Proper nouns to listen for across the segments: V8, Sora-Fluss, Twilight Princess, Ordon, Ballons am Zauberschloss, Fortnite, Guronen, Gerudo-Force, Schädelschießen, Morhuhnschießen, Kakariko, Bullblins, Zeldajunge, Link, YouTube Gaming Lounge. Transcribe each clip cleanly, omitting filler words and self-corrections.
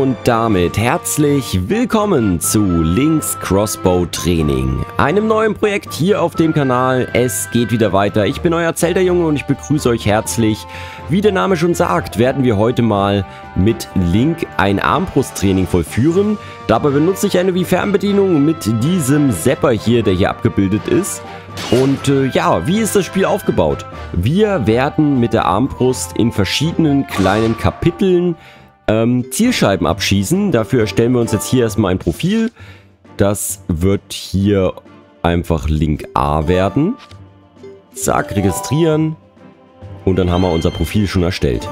Und damit herzlich willkommen zu Link's Crossbow Training, einem neuen Projekt hier auf dem Kanal. Es geht wieder weiter. Ich bin euer Zeldajunge und ich begrüße euch herzlich. Wie der Name schon sagt, werden wir heute mal mit Link ein Armbrusttraining vollführen. Dabei benutze ich eine wie Fernbedienung mit diesem Zapper hier, der hier abgebildet ist. Und ja, wie ist das Spiel aufgebaut? Wir werden mit der Armbrust in verschiedenen kleinen Kapiteln Zielscheiben abschießen. Dafür erstellen wir uns jetzt hier erstmal ein Profil. Das wird hier einfach Link A werden. Zack, registrieren. Und dann haben wir unser Profil schon erstellt.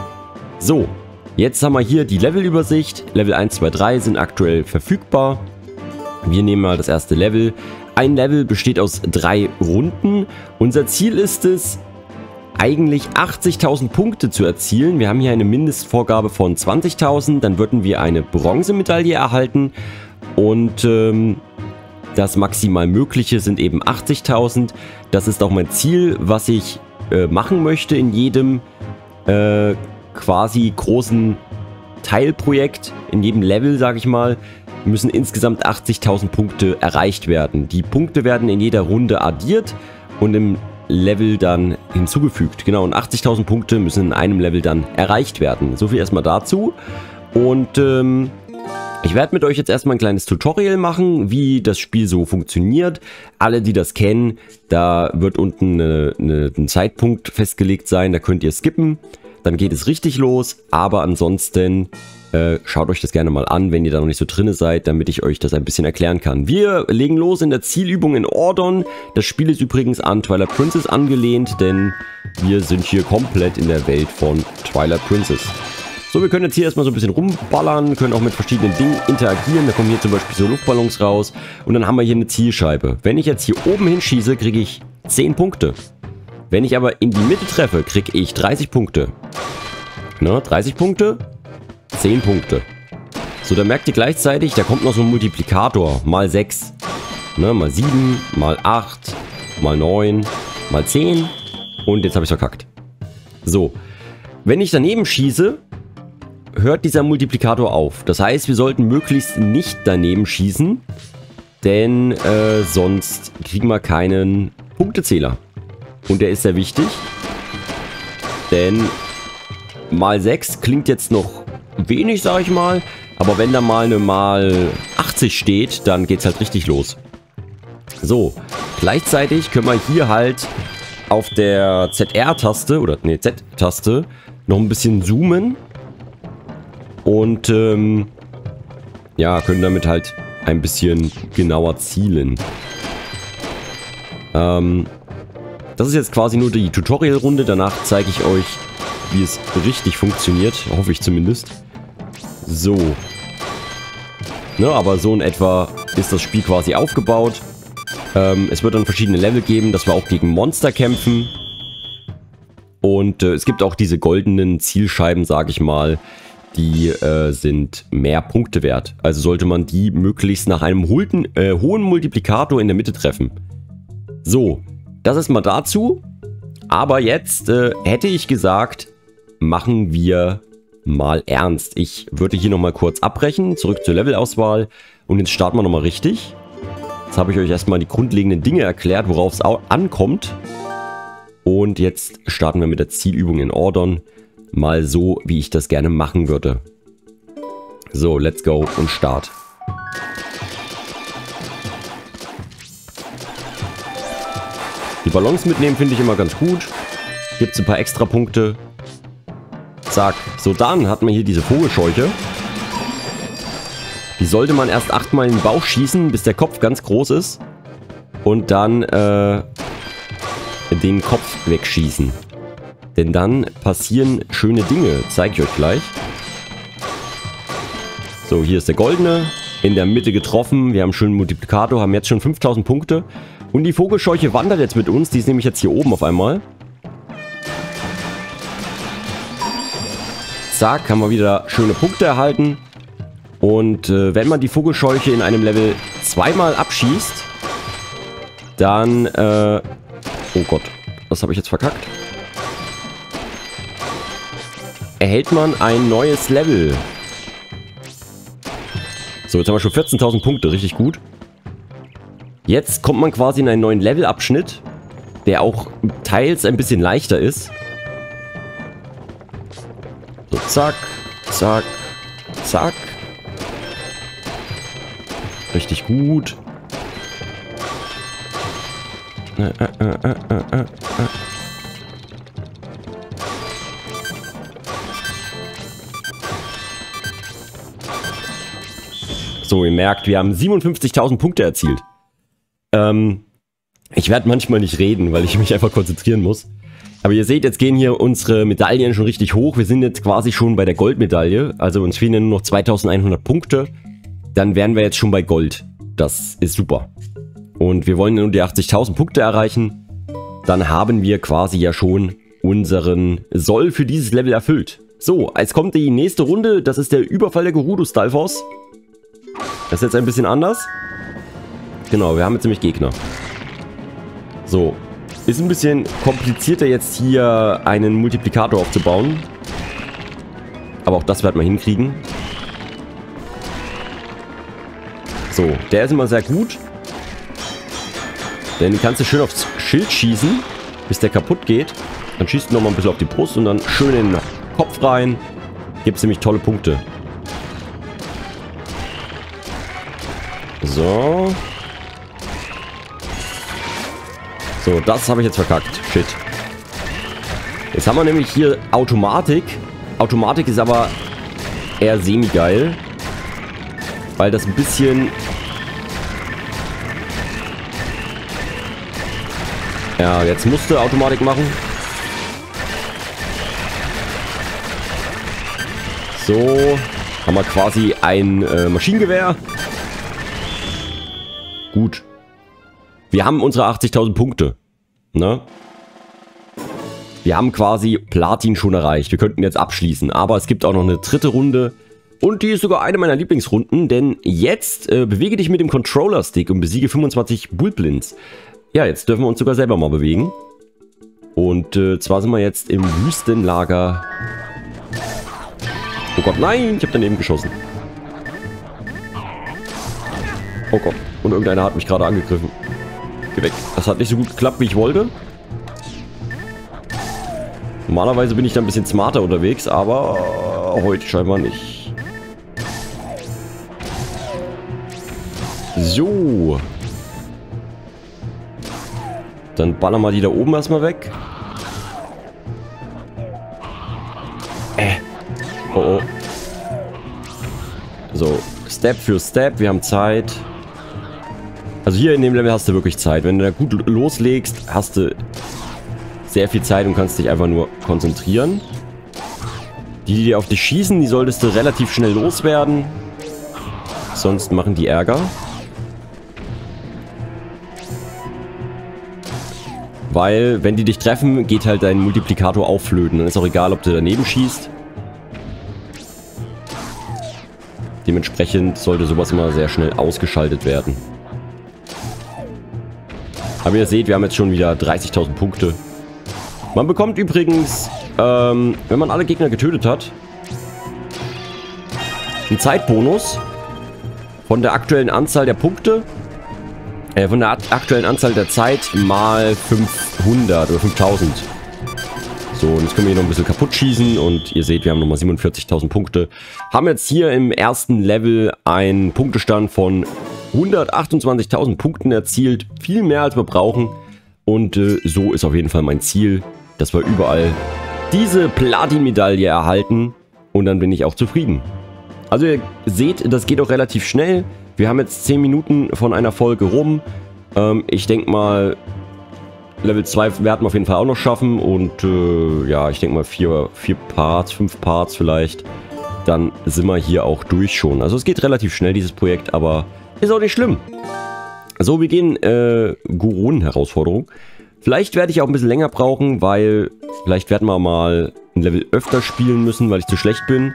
So, jetzt haben wir hier die Levelübersicht. Level 1, 2, 3 sind aktuell verfügbar. Wir nehmen mal das erste Level. Ein Level besteht aus 3 Runden. Unser Ziel ist es, eigentlich 80.000 Punkte zu erzielen. Wir haben hier eine Mindestvorgabe von 20.000. Dann würden wir eine Bronzemedaille erhalten. Und das maximal Mögliche sind eben 80.000. Das ist auch mein Ziel, was ich machen möchte in jedem quasi großen Teilprojekt. In jedem Level, sage ich mal, müssen insgesamt 80.000 Punkte erreicht werden. Die Punkte werden in jeder Runde addiert und im Level dann hinzugefügt. Genau, und 80.000 Punkte müssen in einem Level dann erreicht werden. So viel erstmal dazu. Und ich werde mit euch jetzt erstmal ein kleines Tutorial machen, wie das Spiel so funktioniert. Alle, die das kennen, da wird unten ein Zeitpunkt festgelegt sein, da könnt ihr skippen. Dann geht es richtig los, aber ansonsten schaut euch das gerne mal an, wenn ihr da noch nicht so drin seid, damit ich euch das ein bisschen erklären kann. Wir legen los in der Zielübung in Ordon. Das Spiel ist übrigens an Twilight Princess angelehnt, denn wir sind hier komplett in der Welt von Twilight Princess. So, wir können jetzt hier erstmal so ein bisschen rumballern, können auch mit verschiedenen Dingen interagieren. Da kommen hier zum Beispiel so Luftballons raus und dann haben wir hier eine Zielscheibe. Wenn ich jetzt hier oben hinschieße, kriege ich 10 Punkte. Wenn ich aber in die Mitte treffe, kriege ich 30 Punkte. Ne, 30 Punkte, 10 Punkte. So, da merkt ihr gleichzeitig, da kommt noch so ein Multiplikator. Mal 6, ne, mal 7, mal 8, mal 9, mal 10. Und jetzt habe ich es verkackt. So, wenn ich daneben schieße, hört dieser Multiplikator auf. Das heißt, wir sollten möglichst nicht daneben schießen, denn sonst kriegen wir keinen Punktezähler. Und der ist sehr wichtig, denn mal 6 klingt jetzt noch wenig, sage ich mal, aber wenn da mal eine mal 80 steht, dann geht's halt richtig los. So, gleichzeitig können wir hier halt auf der ZR-Taste oder nee, Z-Taste noch ein bisschen zoomen und ja, können damit halt ein bisschen genauer zielen. Das ist jetzt quasi nur die Tutorial-Runde. Danach zeige ich euch, wie es richtig funktioniert. Hoffe ich zumindest. So. Ne, aber so in etwa ist das Spiel quasi aufgebaut. Es wird dann verschiedene Level geben, dass wir auch gegen Monster kämpfen. Und es gibt auch diese goldenen Zielscheiben, sage ich mal. Die sind mehr Punkte wert. Also sollte man die möglichst nach einem hohen Multiplikator in der Mitte treffen. So. Das ist mal dazu, aber jetzt hätte ich gesagt, machen wir mal ernst. Ich würde hier nochmal kurz abbrechen, zurück zur Levelauswahl und jetzt starten wir nochmal richtig. Jetzt habe ich euch erstmal die grundlegenden Dinge erklärt, worauf es ankommt. Und jetzt starten wir mit der Zielübung in Ordon, mal so, wie ich das gerne machen würde. So, let's go und Start. Die Ballons mitnehmen finde ich immer ganz gut. Gibt es ein paar extra Punkte. Zack. So, dann hat man hier diese Vogelscheuche. Die sollte man erst 8-mal in den Bauch schießen, bis der Kopf ganz groß ist. Und dann den Kopf wegschießen. Denn dann passieren schöne Dinge. Zeige ich euch gleich. So, hier ist der goldene. In der Mitte getroffen. Wir haben einen schönen Multiplikator, haben jetzt schon 5000 Punkte. Und die Vogelscheuche wandert jetzt mit uns. Die ist nämlich jetzt hier oben auf einmal. Zack, haben wir wieder schöne Punkte erhalten. Und wenn man die Vogelscheuche in einem Level 2-mal abschießt, dann... oh Gott, was habe ich jetzt verkackt? Erhält man ein neues Level. So, jetzt haben wir schon 14.000 Punkte, richtig gut. Jetzt kommt man quasi in einen neuen Levelabschnitt, der auch teils ein bisschen leichter ist. So, zack, zack, zack. Richtig gut. So, ihr merkt, wir haben 57.000 Punkte erzielt. Ich werde manchmal nicht reden, weil ich mich einfach konzentrieren muss. Aber ihr seht, jetzt gehen hier unsere Medaillen schon richtig hoch. Wir sind jetzt quasi schon bei der Goldmedaille. Also uns fehlen ja nur noch 2.100 Punkte. Dann wären wir jetzt schon bei Gold. Das ist super. Und wir wollen ja nur die 80.000 Punkte erreichen. Dann haben wir quasi ja schon unseren Soll für dieses Level erfüllt. So, jetzt kommt die nächste Runde. Das ist der Überfall der Gerudo-Force. Das ist jetzt ein bisschen anders. Genau, wir haben jetzt nämlich Gegner. So, ist ein bisschen komplizierter jetzt hier einen Multiplikator aufzubauen. Aber auch das werden wir hinkriegen. So, der ist immer sehr gut. Denn den kannst du schön aufs Schild schießen, bis der kaputt geht. Dann schießt du nochmal ein bisschen auf die Brust und dann schön in den Kopf rein. Gibt es nämlich tolle Punkte. So. So, das habe ich jetzt verkackt. Shit. Jetzt haben wir nämlich hier Automatik. Automatik ist aber eher semi-geil. Weil das ein bisschen... Ja, jetzt musste Automatik machen. So. Haben wir quasi ein Maschinengewehr. Gut. Wir haben unsere 80.000 Punkte. Ne? Wir haben quasi Platin schon erreicht. Wir könnten jetzt abschließen. Aber es gibt auch noch eine dritte Runde. Und die ist sogar eine meiner Lieblingsrunden. Denn jetzt bewege dich mit dem Controller-Stick und besiege 25 Bullblins. Ja, jetzt dürfen wir uns sogar selber mal bewegen. Und zwar sind wir jetzt im Wüstenlager. Oh Gott, nein! Ich habe daneben geschossen. Oh Gott. Und irgendeiner hat mich gerade angegriffen. Geh weg. Das hat nicht so gut geklappt, wie ich wollte. Normalerweise bin ich da ein bisschen smarter unterwegs, aber heute scheinbar nicht. So. Dann ballern wir die da oben erstmal weg. Oh oh. So, Step für Step. Wir haben Zeit. Also hier in dem Level hast du wirklich Zeit. Wenn du da gut loslegst, hast du sehr viel Zeit und kannst dich einfach nur konzentrieren. Die, die auf dich schießen, die solltest du relativ schnell loswerden. Sonst machen die Ärger. Weil, wenn die dich treffen, geht halt dein Multiplikator aufflöten. Dann ist auch egal, ob du daneben schießt. Dementsprechend sollte sowas immer sehr schnell ausgeschaltet werden. Aber ihr seht, wir haben jetzt schon wieder 30.000 Punkte. Man bekommt übrigens, wenn man alle Gegner getötet hat, einen Zeitbonus von der aktuellen Anzahl der Punkte, von der aktuellen Anzahl der Zeit mal 500 oder 5000. So, und jetzt können wir hier noch ein bisschen kaputt schießen und ihr seht, wir haben nochmal 47.000 Punkte. Haben jetzt hier im ersten Level einen Punktestand von 128.000 Punkten erzielt, viel mehr als wir brauchen und so ist auf jeden Fall mein Ziel, dass wir überall diese Platin-Medaille erhalten und dann bin ich auch zufrieden. Also ihr seht, das geht auch relativ schnell, wir haben jetzt 10 Minuten von einer Folge rum, ich denke mal Level 2 werden wir auf jeden Fall auch noch schaffen und ja, ich denke mal 5 Parts vielleicht, dann sind wir hier auch durch schon. Also es geht relativ schnell dieses Projekt, aber ist auch nicht schlimm. So, wir gehen Guronen-Herausforderung. Vielleicht werde ich auch ein bisschen länger brauchen, weil vielleicht werden wir mal ein Level öfter spielen müssen, weil ich zu schlecht bin.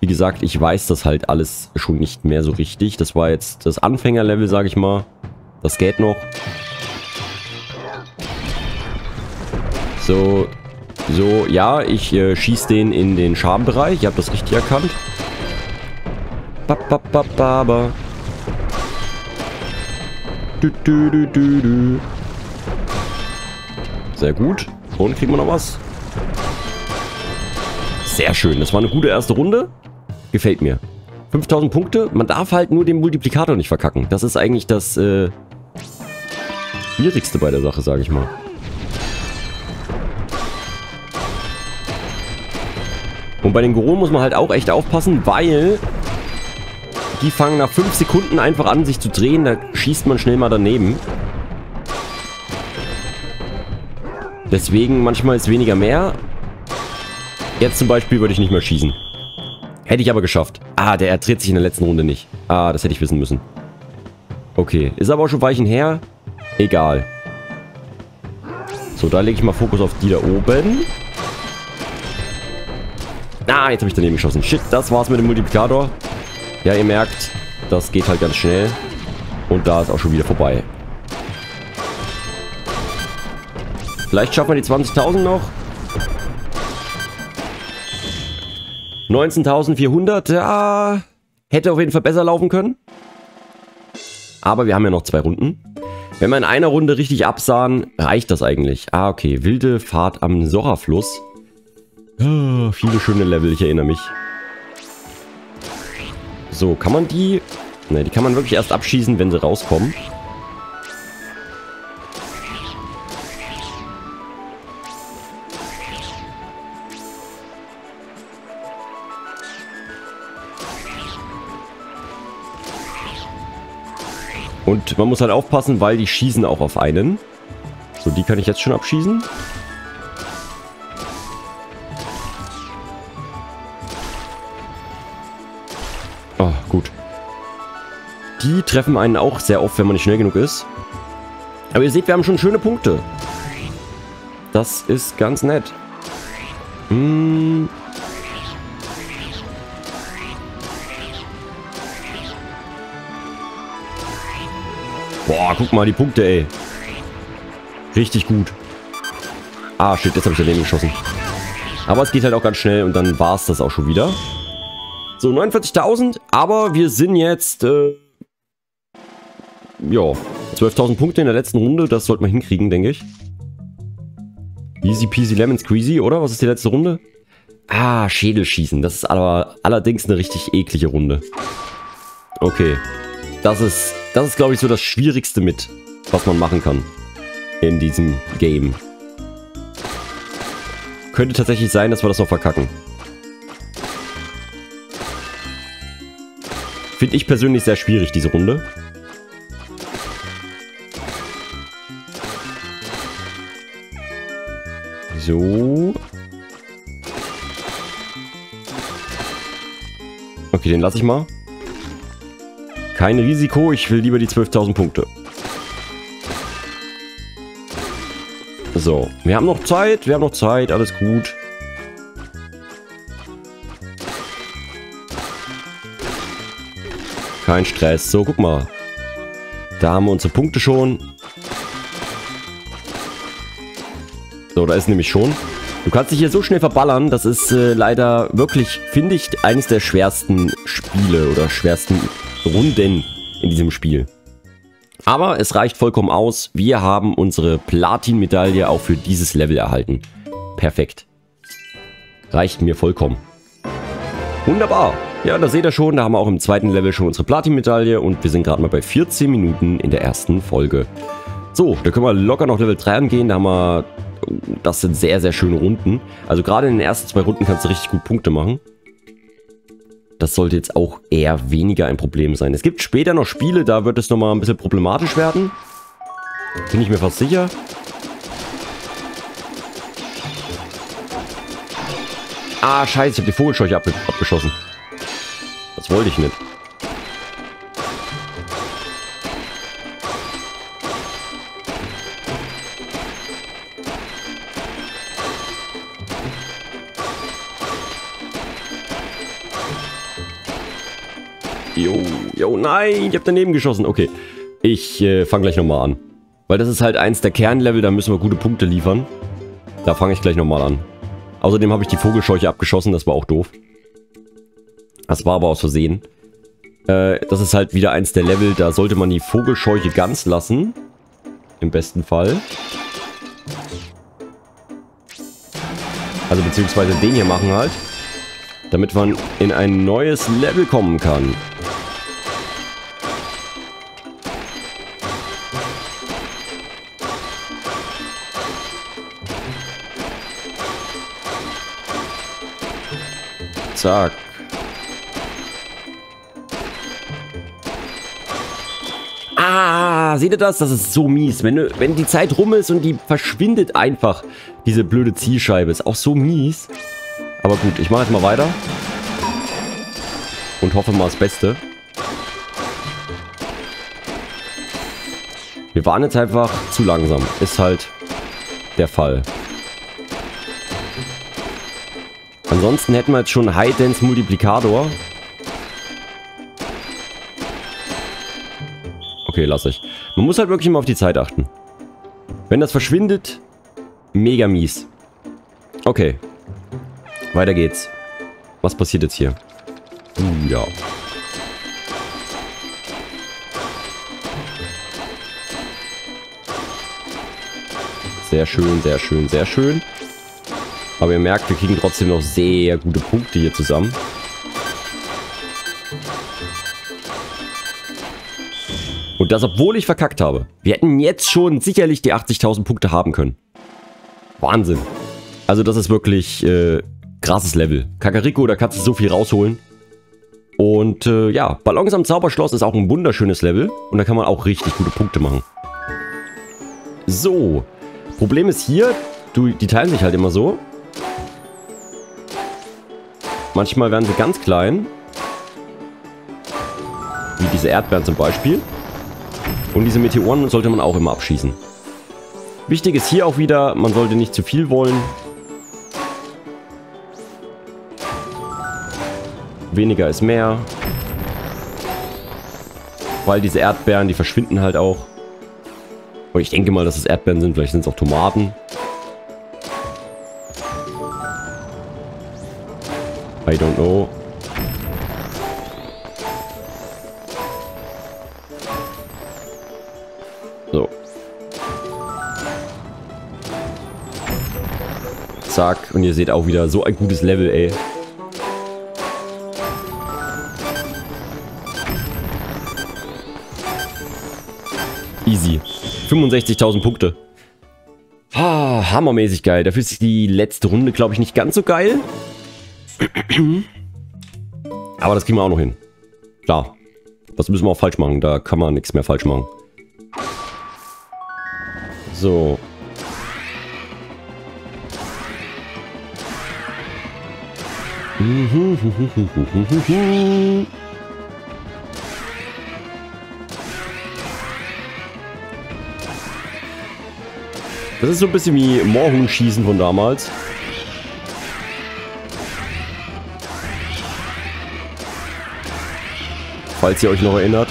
Wie gesagt, ich weiß das halt alles schon nicht mehr so richtig. Das war jetzt das Anfängerlevel, sage ich mal. Das geht noch. So, so, ja, ich schieße den in den Schambereich. Ihr habt das richtig erkannt. Ba-ba-ba-ba-ba. Du-du-du-du-du. Sehr gut. Und kriegen wir noch was? Sehr schön. Das war eine gute erste Runde. Gefällt mir. 5000 Punkte. Man darf halt nur den Multiplikator nicht verkacken. Das ist eigentlich das Schwierigste bei der Sache, sage ich mal. Und bei den Gerudo muss man halt auch echt aufpassen, weil die fangen nach 5 Sekunden einfach an, sich zu drehen. Da schießt man schnell mal daneben. Deswegen manchmal ist weniger mehr. Jetzt zum Beispiel würde ich nicht mehr schießen. Hätte ich aber geschafft. Ah, der dreht sich in der letzten Runde nicht. Ah, das hätte ich wissen müssen. Okay, ist aber auch schon Weichen her. Egal. So, da lege ich mal Fokus auf die da oben. Ah, jetzt habe ich daneben geschossen. Shit, das war's mit dem Multiplikator. Ja, ihr merkt, das geht halt ganz schnell. Und da ist auch schon wieder vorbei. Vielleicht schaffen wir die 20.000 noch. 19.400, ja, hätte auf jeden Fall besser laufen können. Aber wir haben ja noch 2 Runden. Wenn wir in einer Runde richtig absahen, reicht das eigentlich. Ah, okay, wilde Fahrt am Sora-Fluss. Oh, viele schöne Level, ich erinnere mich. So, kann man die... Ne, die kann man wirklich erst abschießen, wenn sie rauskommen. Und man muss halt aufpassen, weil die schießen auch auf einen. So, die kann ich jetzt schon abschießen. Oh, gut. Die treffen einen auch sehr oft, wenn man nicht schnell genug ist. Aber ihr seht, wir haben schon schöne Punkte. Das ist ganz nett. Hm... Boah, guck mal, die Punkte, ey. Richtig gut. Ah, shit, jetzt habe ich daneben geschossen. Aber es geht halt auch ganz schnell und dann war es das auch schon wieder. So, 49.000, aber wir sind jetzt, ja, 12.000 Punkte in der letzten Runde. Das sollte man hinkriegen, denke ich. Easy peasy lemon squeezy, oder? Was ist die letzte Runde? Ah, Schädelschießen. Das ist aber allerdings eine richtig eklige Runde. Okay. Das ist, glaube ich, so das Schwierigste mit, was man machen kann in diesem Game. Könnte tatsächlich sein, dass wir das noch verkacken. Finde ich persönlich sehr schwierig, diese Runde. So. Okay, den lasse ich mal. Kein Risiko, ich will lieber die 12.000 Punkte. So, wir haben noch Zeit, alles gut. Kein Stress, so guck mal. Da haben wir unsere Punkte schon. So, da ist nämlich schon. Du kannst dich hier so schnell verballern, das ist leider wirklich, finde ich, eines der schwersten Spiele oder schwersten Runden in diesem Spiel. Aber es reicht vollkommen aus. Wir haben unsere Platin-Medaille auch für dieses Level erhalten. Perfekt. Reicht mir vollkommen. Wunderbar. Ja, da seht ihr schon, da haben wir auch im zweiten Level schon unsere Platin-Medaille und wir sind gerade mal bei 14 Minuten in der ersten Folge. So, da können wir locker noch Level 3 angehen. Da haben wir... Das sind sehr, sehr schöne Runden. Also gerade in den ersten 2 Runden kannst du richtig gut Punkte machen. Das sollte jetzt auch eher weniger ein Problem sein. Es gibt später noch Spiele, da wird es nochmal ein bisschen problematisch werden. Bin ich mir fast sicher. Ah, scheiße, ich habe die Vogelscheuche abgeschossen. Das wollte ich nicht. Jo, nein, ich habe daneben geschossen. Okay, ich fange gleich nochmal an. Weil das ist halt eins der Kernlevel, da müssen wir gute Punkte liefern. Da fange ich gleich nochmal an. Außerdem habe ich die Vogelscheuche abgeschossen, das war auch doof. Das war aber aus Versehen. Das ist halt wieder eins der Level, da sollte man die Vogelscheuche ganz lassen. Im besten Fall. Also beziehungsweise den hier machen halt. Damit man in ein neues Level kommen kann. Zack. Ah, seht ihr das? Das ist so mies. Wenn die Zeit rum ist und die verschwindet einfach, diese blöde Zielscheibe. Ist auch so mies. Aber gut, ich mache jetzt mal weiter. Und hoffe mal das Beste. Wir waren jetzt einfach zu langsam. Ist halt der Fall. Ansonsten hätten wir jetzt schon High Dance Multiplikator. Okay, lass ich. Man muss halt wirklich immer auf die Zeit achten. Wenn das verschwindet, mega mies. Okay. Weiter geht's. Was passiert jetzt hier? Ja. Sehr schön, sehr schön, sehr schön. Aber ihr merkt, wir kriegen trotzdem noch sehr gute Punkte hier zusammen. Und das, obwohl ich verkackt habe. Wir hätten jetzt schon sicherlich die 80.000 Punkte haben können. Wahnsinn. Also das ist wirklich krasses Level. Kakariko, da kannst du so viel rausholen. Und ja, Ballons am Zauberschloss ist auch ein wunderschönes Level. Und da kann man auch richtig gute Punkte machen. So. Problem ist hier, die teilen sich halt immer so. Manchmal werden sie ganz klein. Wie diese Erdbeeren zum Beispiel. Und diese Meteoren sollte man auch immer abschießen. Wichtig ist hier auch wieder, man sollte nicht zu viel wollen. Weniger ist mehr. Weil diese Erdbeeren, die verschwinden halt auch. Und ich denke mal, dass es Erdbeeren sind, vielleicht sind es auch Tomaten. I don't know. So. Zack. Und ihr seht auch wieder so ein gutes Level, ey. Easy. 65.000 Punkte. Ah, hammermäßig geil. Dafür ist die letzte Runde, glaube ich, nicht ganz so geil. Aber das kriegen wir auch noch hin. Klar. Das müssen wir auch falsch machen. Da kann man nichts mehr falsch machen. So. Das ist so ein bisschen wie Morhuhnschießen von damals. Falls ihr euch noch erinnert.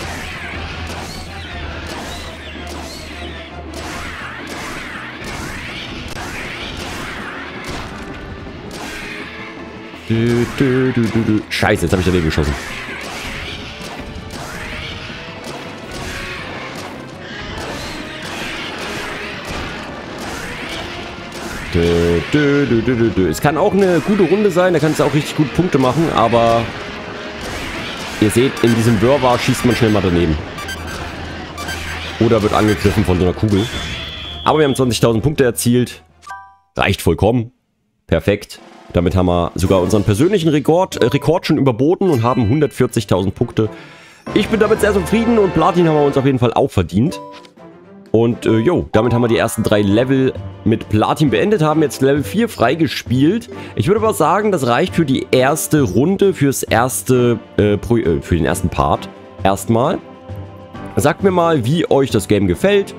Scheiße, jetzt habe ich daneben geschossen. Es kann auch eine gute Runde sein, da kannst du auch richtig gut Punkte machen, aber ihr seht, in diesem Wirrwarr schießt man schnell mal daneben. Oder wird angegriffen von so einer Kugel. Aber wir haben 20.000 Punkte erzielt. Reicht vollkommen. Perfekt. Damit haben wir sogar unseren persönlichen Rekord schon überboten und haben 140.000 Punkte. Ich bin damit sehr zufrieden und Platin haben wir uns auf jeden Fall auch verdient. Und jo, damit haben wir die ersten 3 Level mit Platin beendet, haben jetzt Level 4 freigespielt. Ich würde aber sagen, das reicht für die erste Runde, für den ersten Part erstmal. Sagt mir mal, wie euch das Game gefällt.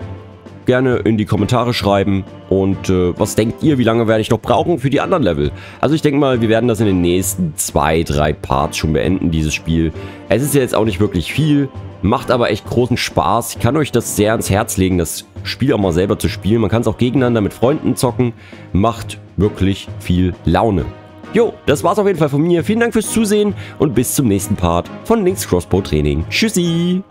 Gerne in die Kommentare schreiben. Und was denkt ihr, wie lange werde ich noch brauchen für die anderen Level? Also ich denke mal, wir werden das in den nächsten 2, 3 Parts schon beenden, dieses Spiel. Es ist ja jetzt auch nicht wirklich viel. Macht aber echt großen Spaß. Ich kann euch das sehr ans Herz legen, das Spiel auch mal selber zu spielen. Man kann es auch gegeneinander mit Freunden zocken. Macht wirklich viel Laune. Jo, das war's auf jeden Fall von mir. Vielen Dank fürs Zusehen und bis zum nächsten Part von Link's Crossbow Training. Tschüssi!